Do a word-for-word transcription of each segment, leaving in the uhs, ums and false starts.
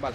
Vale.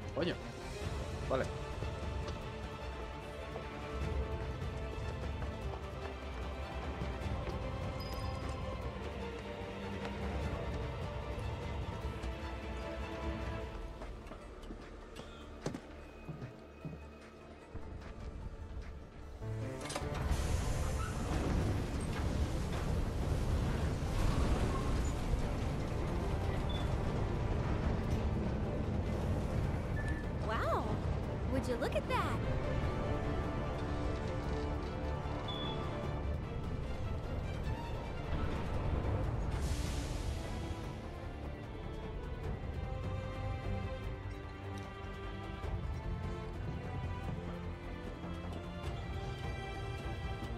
coño. Vale. Look at that.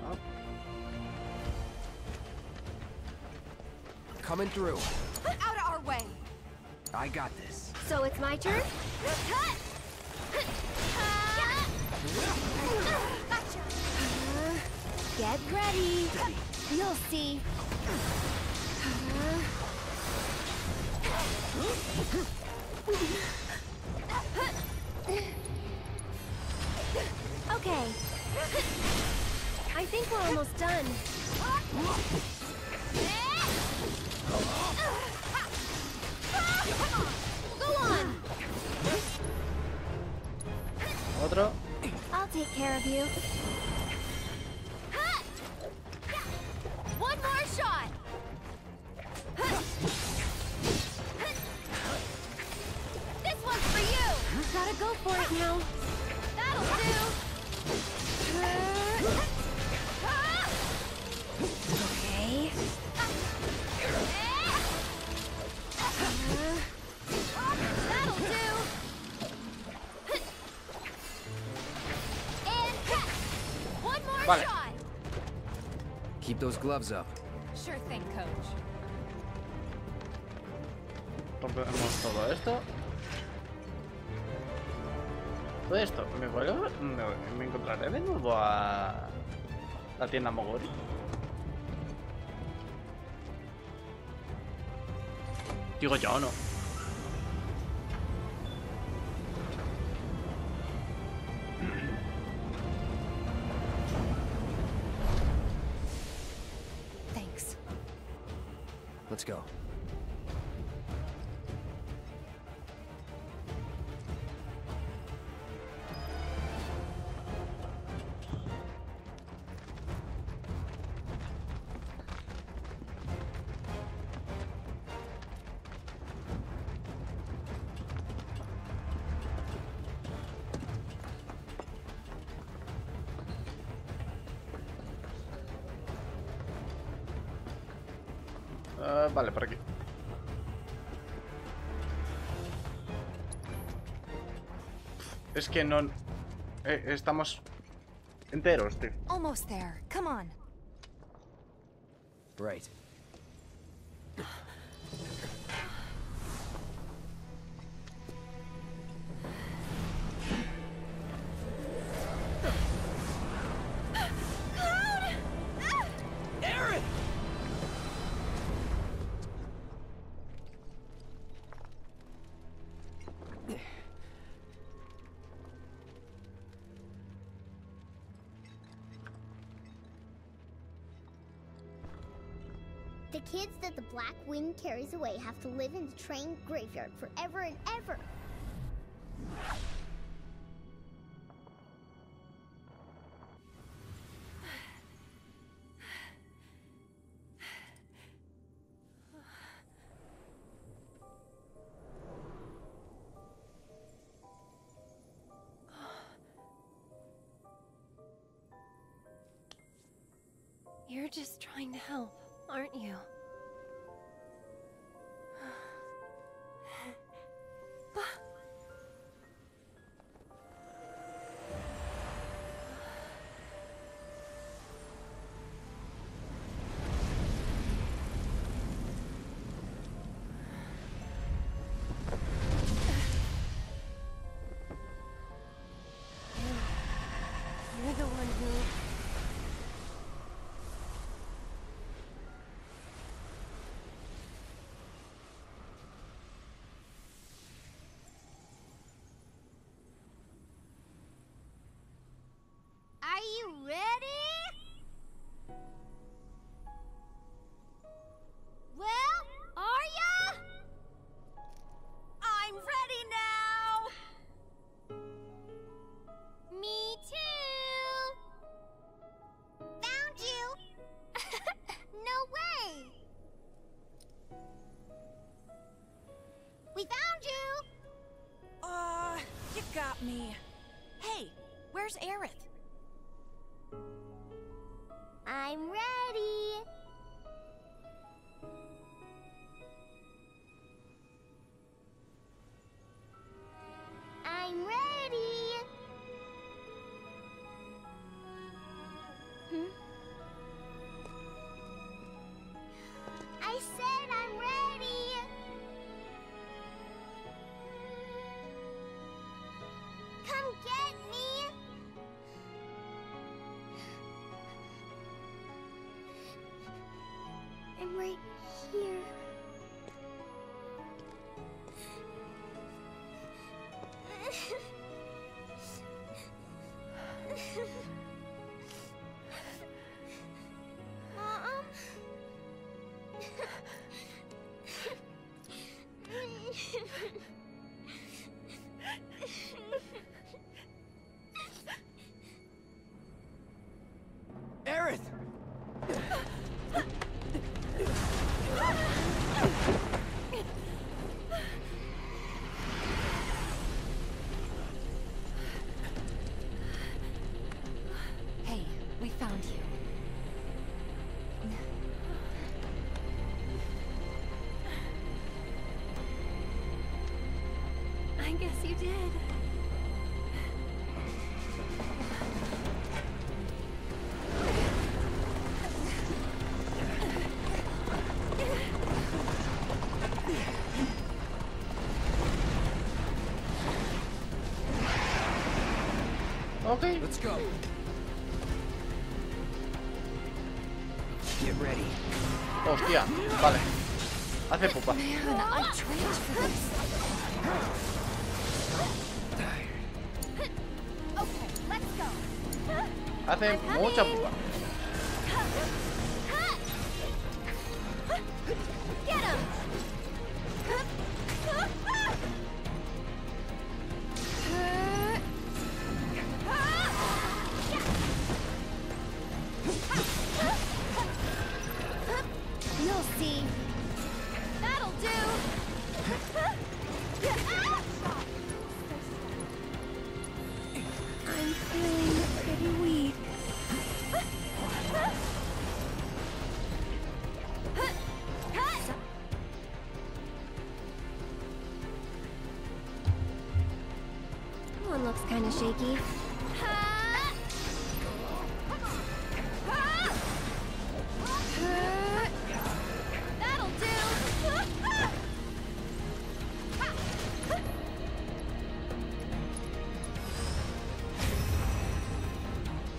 Up. Coming through. Put out of our way. I got this. So it's my turn? Cut! Gotcha. Uh, get ready. You'll see. Uh. Okay. I think we're almost done. Come on. Go on. Otro. I'll take care of you. One more shot. This one's for you. Gotta go for it now. That'll do. Okay. That'll do. Vale. Keep those gloves up. Sure thing, coach. Rompemos todo esto. Todo esto. Me voy a... me, me encontraré de nuevo a la tienda Mogori. Digo yo, ¿no? Let's go. Uh, vale, por aquí. Es que no... Eh, estamos enteros, tío. Almost there. Come on. Right. The kids that the black wind carries away have to live in the train graveyard forever and ever. You're just trying to help, aren't you? You're the one who... me. Hey, where's Aerith? I'm ready. I'm ready. Hmm? I said I'm ready. Come get me. I'm right here. Mom? Aerith! Hey, we found you. I guess you did. Okay. Let's go. Get ready. Hostia, vale. Hace pupa. Man, I trained for this. Okay, let's go. Hace mucha pupa. Get him. You'll see. That'll do. I'm feeling pretty weak. One looks kind of shaky.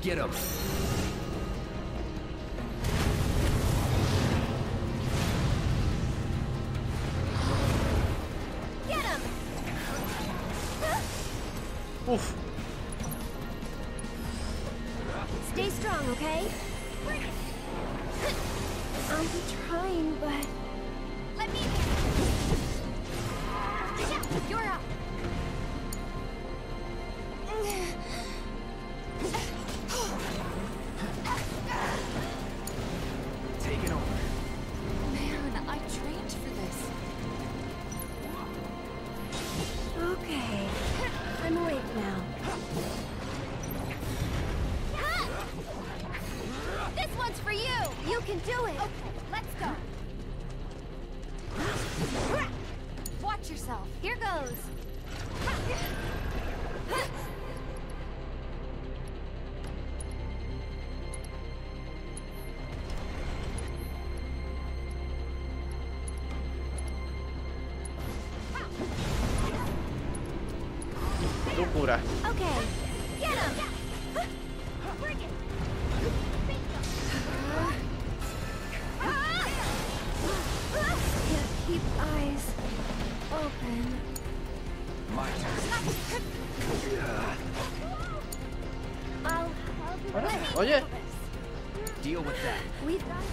Get him. Get him. Oof. Stay strong, okay? I'm trying, but let me. You're up. You can do it! Okay, let's go! Watch yourself! Here goes! Locura! Okay! Get him! Bring it! Keep eyes open. My turn. Oye. Deal with that. We've done.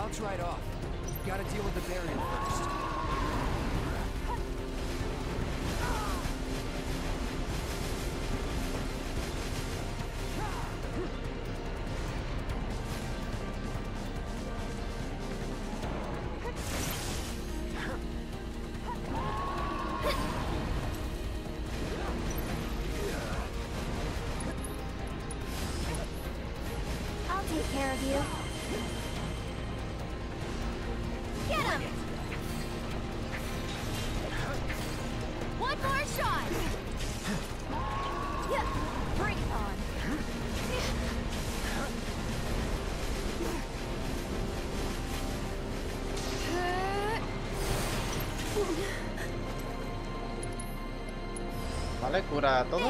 Val's right off. You've got to deal with the barrier first. Vale, cura a todos.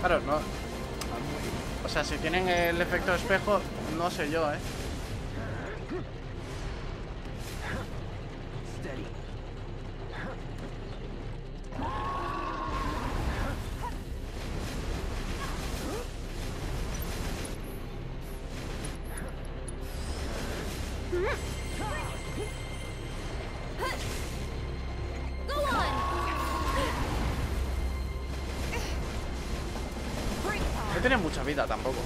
Claro, no. O sea, si tienen el efecto espejo, no sé yo, eh. Vida tampoco.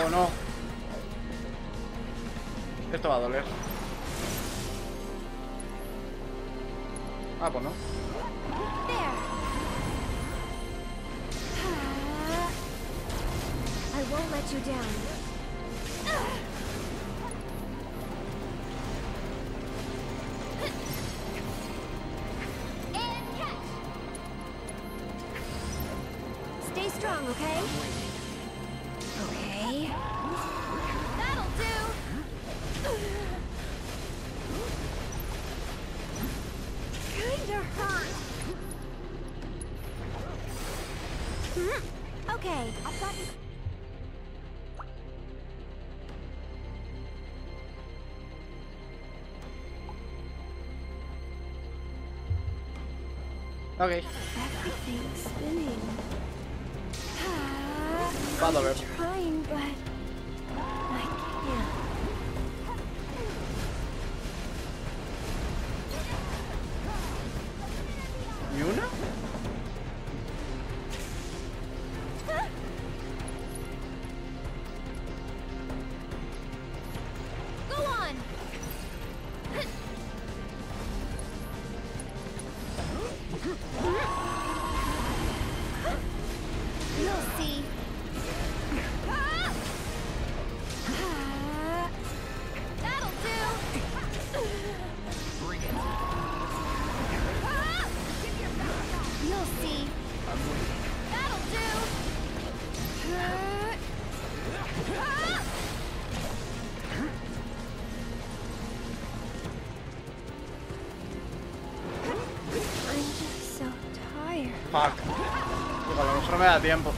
Oh no. Esto va a doler. Ah, pues no. Okay. Va a doler. ¿Ni una? You'll see. Fuck. Pues a lo mejor me da tiempo.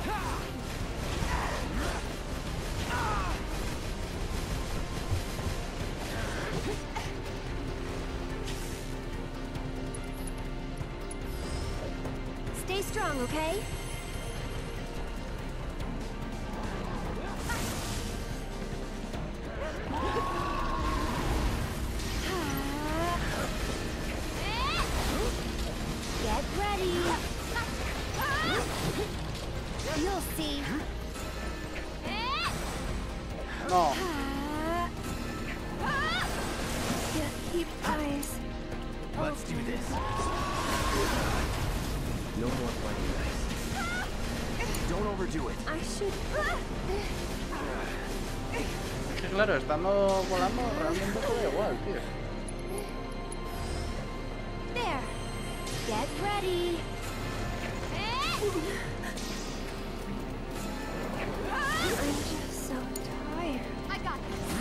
Stay strong, okay? Claro, estamos volando realmente un poco de igual, tío. There. Get ready. I'm just so tired. I got this.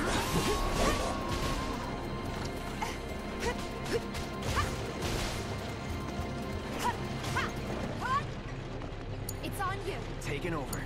It's on you. Taken over.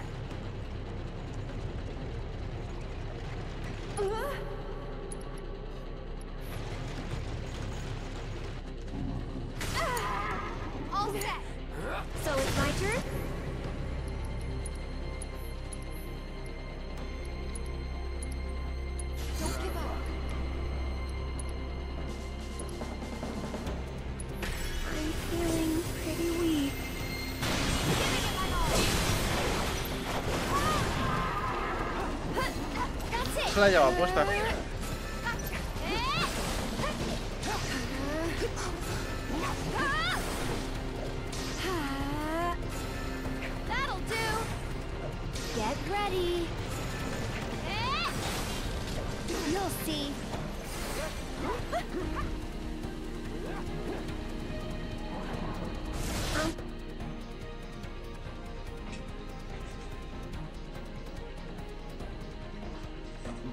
Se la lleva puesta.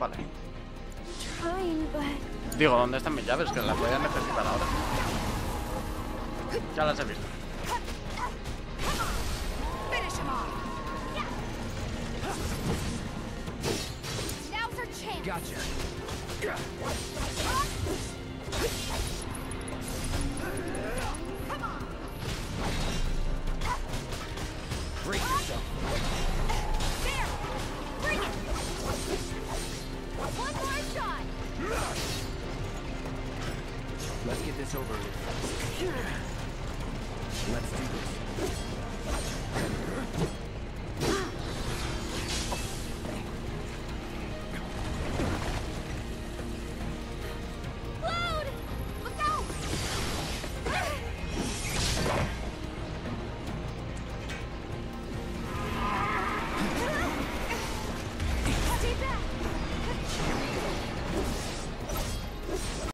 Vale. Digo, ¿dónde están mis llaves? Que las voy a necesitar ahora. Ya las he visto. Let's get this over with. Let's do this.